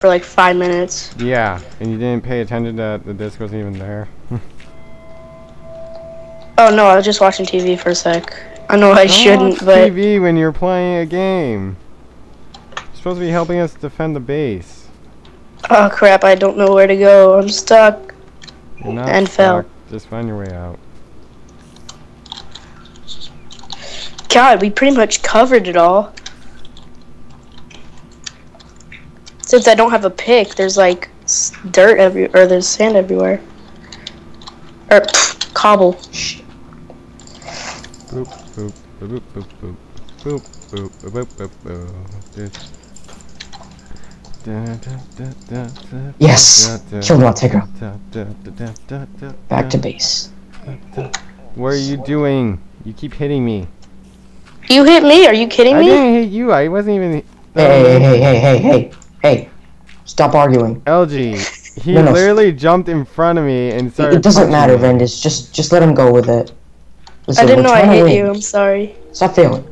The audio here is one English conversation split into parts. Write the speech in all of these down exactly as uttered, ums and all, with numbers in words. for like five minutes. Yeah, and you didn't pay attention that the disc wasn't even there. Oh no, I was just watching T V for a sec. I know I Don't shouldn't, watch but T V when you're playing a game. You're supposed to be helping us defend the base. Oh crap! I don't know where to go. I'm stuck. You're not and stuck. Fell. Just find your way out. God, we pretty much covered it all. Since I don't have a pick, there's like dirt every, or there's sand everywhere, or pff, cobble. Boop boop boop boop boop boop boop boop boop boop. Yes, killed Montenegro. Back to base. What are you doing? You keep hitting me. You hit me? Are you kidding me? I didn't hit you. I wasn't even. Hey hey hey hey hey. Hey, stop arguing. L G, he no, no. literally jumped in front of me and started. It doesn't matter, me. Vendus. Just, just let him go with it. Listen, I didn't know I hate you. I'm sorry. Stop failing.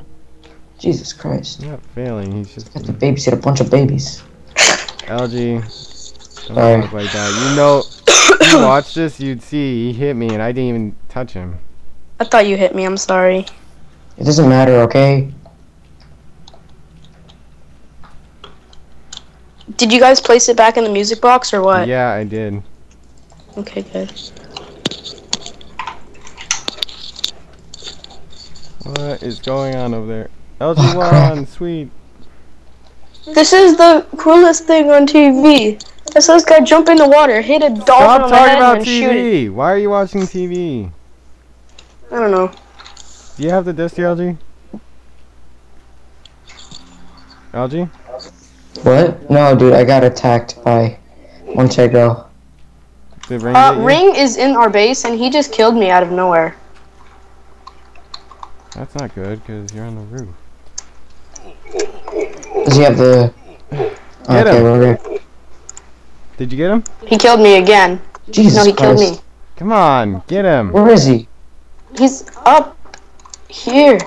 Jesus Christ. You're not failing. He's just got to babysit a bunch of babies. L G, don't uh, look like that. You know, if you watch this, you'd see he hit me, and I didn't even touch him. I thought you hit me. I'm sorry. It doesn't matter, okay? Did you guys place it back in the music box or what? Yeah, I did. Okay, good. What is going on over there? L G one, oh, sweet. This is the coolest thing on T V. I saw this guy jump in the water, hit a dolphin Stop on the head about and T V. Shoot it. Why are you watching T V? I don't know. Do you have the disc, L G? L G? What? No, dude, I got attacked by Montenegro. Ring, uh, Ring is in our base, and he just killed me out of nowhere. That's not good, because you're on the roof. Does he have the... Get okay, him! We're... Did you get him? He killed me again. Jesus No, he Christ. Killed me. Come on, get him! Where is he? He's up here.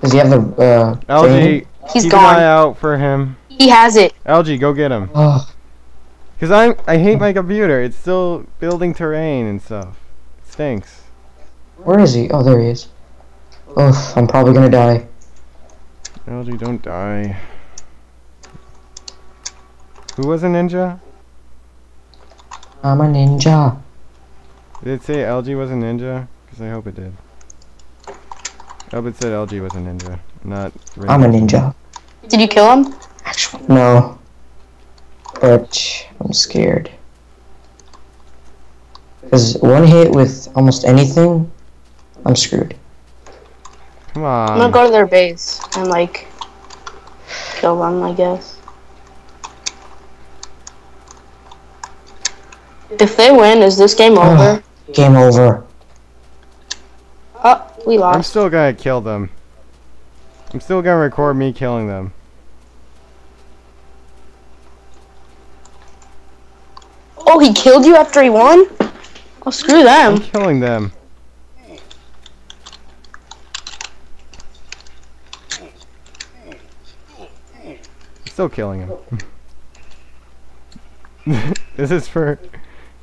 Does he have the, uh... L G, he's keep gone. An eye out for him. He has it. L G, go get him. Because I'm, I hate my computer. It's still building terrain and stuff. It stinks. Where is he? Oh, there he is. Oh, I'm probably going to die. L G, don't die. Who was a ninja? I'm a ninja. Did it say L G was a ninja? Because I hope it did. I hope it said L G was a ninja. Not Ringo. I'm a ninja. Did you kill him? No, but I'm scared. Because one hit with almost anything, I'm screwed. Come on. I'm gonna go to their base and like kill them, I guess. If they win, is this game over? Game over. Oh, we lost. I'm still gonna kill them. I'm still gonna record me killing them. Oh, he killed you after he won? Oh, screw them. I'm killing them. I'm still killing him. This is for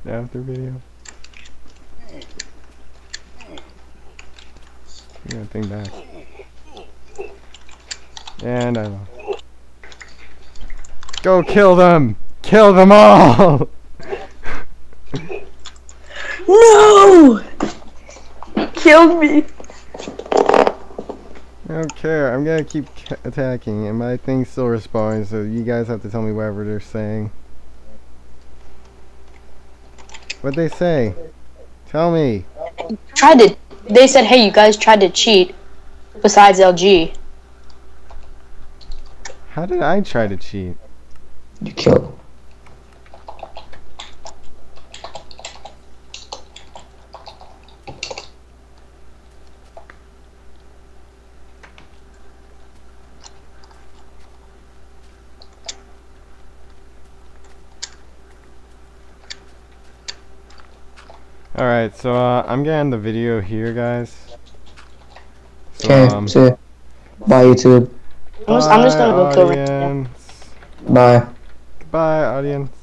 the after video. You got a thing back. And I lost. Go kill them! Kill them all! No! He killed me. I don't care. I'm gonna keep c attacking, and my thing still respawns. So you guys have to tell me whatever they're saying. What'd they say? Tell me. Tried to. They said, "Hey, you guys tried to cheat." Besides L G. How did I try to cheat? You killed. Alright, so uh, I'm gonna end the video here, guys. Okay, so, um, see ya. Bye, YouTube. Bye, I'm just gonna go kill Rick. Bye. Bye, audience.